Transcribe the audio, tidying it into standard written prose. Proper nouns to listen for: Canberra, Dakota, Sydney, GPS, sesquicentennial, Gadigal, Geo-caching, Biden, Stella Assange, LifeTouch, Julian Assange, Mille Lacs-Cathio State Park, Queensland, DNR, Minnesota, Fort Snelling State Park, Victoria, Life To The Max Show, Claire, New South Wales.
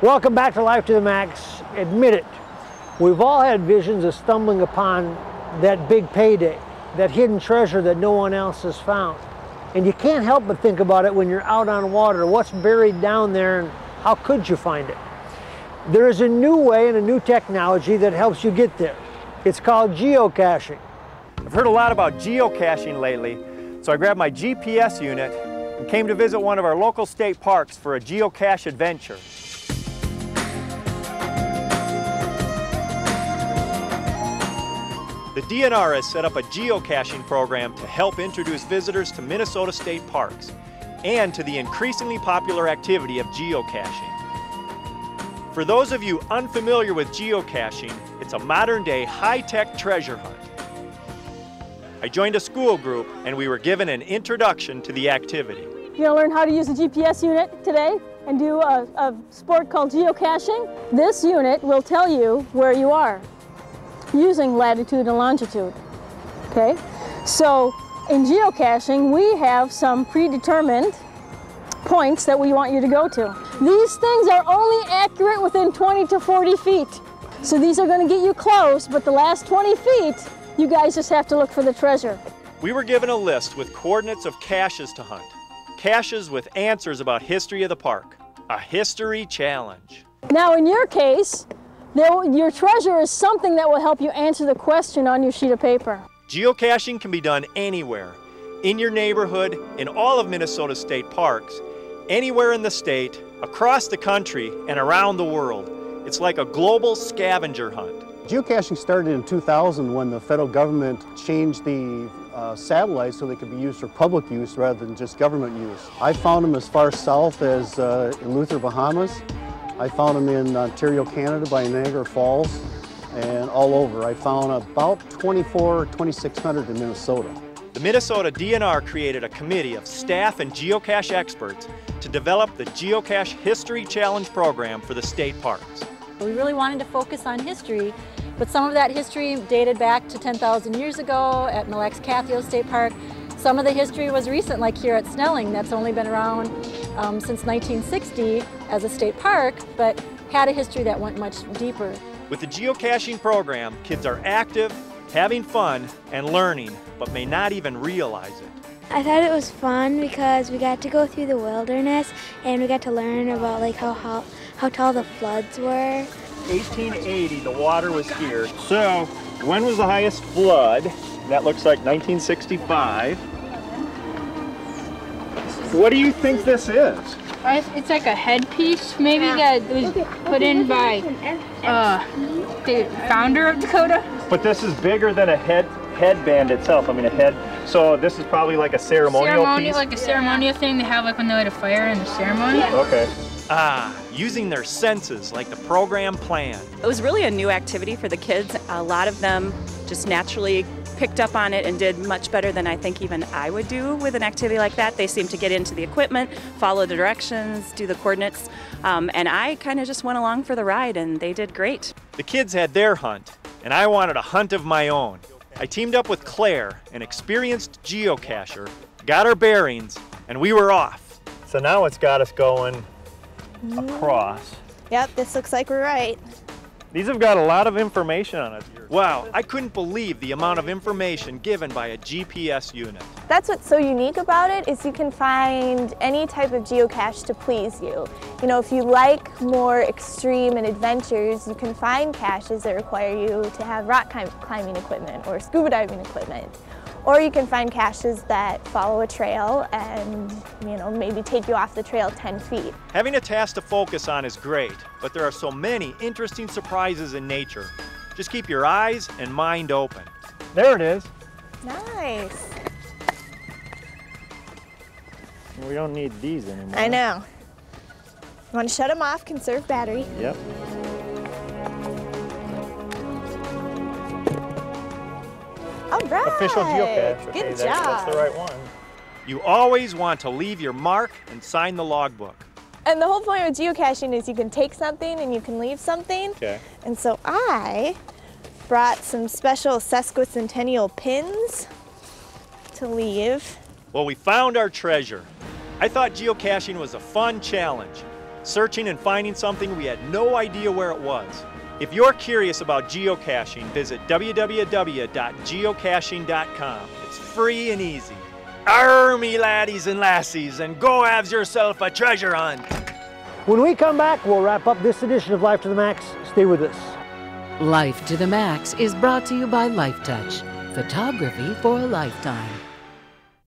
Welcome back to Life to the Max. Admit it, we've all had visions of stumbling upon that big payday, that hidden treasure that no one else has found. And you can't help but think about it when you're out on water. What's buried down there and how could you find it? There is a new way and a new technology that helps you get there. It's called geocaching. I've heard a lot about geocaching lately, so I grabbed my GPS unit and came to visit one of our local state parks for a geocache adventure. The DNR has set up a geocaching program to help introduce visitors to Minnesota state parks and to the increasingly popular activity of geocaching. For those of you unfamiliar with geocaching, it's a modern-day high-tech treasure hunt. I joined a school group and we were given an introduction to the activity. You're going to learn how to use a GPS unit today and do a sport called geocaching. This unit will tell you where you are, using latitude and longitude, okay? So in geocaching, we have some predetermined points that we want you to go to. These things are only accurate within 20 to 40 feet. So these are gonna get you close, but the last 20 feet, you guys just have to look for the treasure. We were given a list with coordinates of caches to hunt, caches with answers about history of the park, a history challenge. Now in your case, your treasure is something that will help you answer the question on your sheet of paper. Geocaching can be done anywhere, in your neighborhood, in all of Minnesota state parks, anywhere in the state, across the country, and around the world. It's like a global scavenger hunt. Geocaching started in 2000 when the federal government changed the satellites so they could be used for public use rather than just government use. I found them as far south as in Luther, Bahamas. I found them in Ontario, Canada, by Niagara Falls, and all over. I found about 2,600 in Minnesota. The Minnesota DNR created a committee of staff and geocache experts to develop the Geocache History Challenge program for the state parks. We really wanted to focus on history, but some of that history dated back to 10,000 years ago at Mille Lacs-Cathio State Park. Some of the history was recent, like here at Snelling, that's only been around since 1960 as a state park, but had a history that went much deeper. With the geocaching program, kids are active, having fun, and learning, but may not even realize it. I thought it was fun because we got to go through the wilderness and we got to learn about like how tall the floods were. 1880, the water was here. So, when was the highest flood? That looks like 1965. What do you think this is? It's like a headpiece, maybe, that was put in by the founder of Dakota. But this is bigger than a headband itself. I mean, a head. So this is probably like a ceremonial piece? Like a ceremonial thing they have like when they light a fire in the ceremony. Yeah. Okay. Using their senses like the program planned. It was really a new activity for the kids. A lot of them just naturally picked up on it and did much better than I think even I would do with an activity like that. They seemed to get into the equipment, follow the directions, do the coordinates, and I kind of just went along for the ride and they did great. The kids had their hunt, and I wanted a hunt of my own. I teamed up with Claire, an experienced geocacher, got our bearings, and we were off. So now it's got us going across. Yep, this looks like we're right. These have got a lot of information on it. Wow, I couldn't believe the amount of information given by a GPS unit. That's what's so unique about it, is you can find any type of geocache to please you. You know, if you like more extreme and adventures, you can find caches that require you to have rock climbing equipment or scuba diving equipment. Or you can find caches that follow a trail and, you know, maybe take you off the trail 10 feet. Having a task to focus on is great, but there are so many interesting surprises in nature. Just keep your eyes and mind open. There it is. Nice. We don't need these anymore. I know. You want to shut them off, conserve battery. Yep. All right. Official geocache. Good job. That's the right one. You always want to leave your mark and sign the logbook. And the whole point with geocaching is you can take something and you can leave something. Okay. And so I brought some special sesquicentennial pins to leave. Well, we found our treasure. I thought geocaching was a fun challenge, searching and finding something we had no idea where it was. If you're curious about geocaching, visit www.geocaching.com. It's free and easy. Army laddies and lassies, and go have yourself a treasure hunt. When we come back, we'll wrap up this edition of Life to the Max. Stay with us. Life to the Max is brought to you by LifeTouch, photography for a lifetime.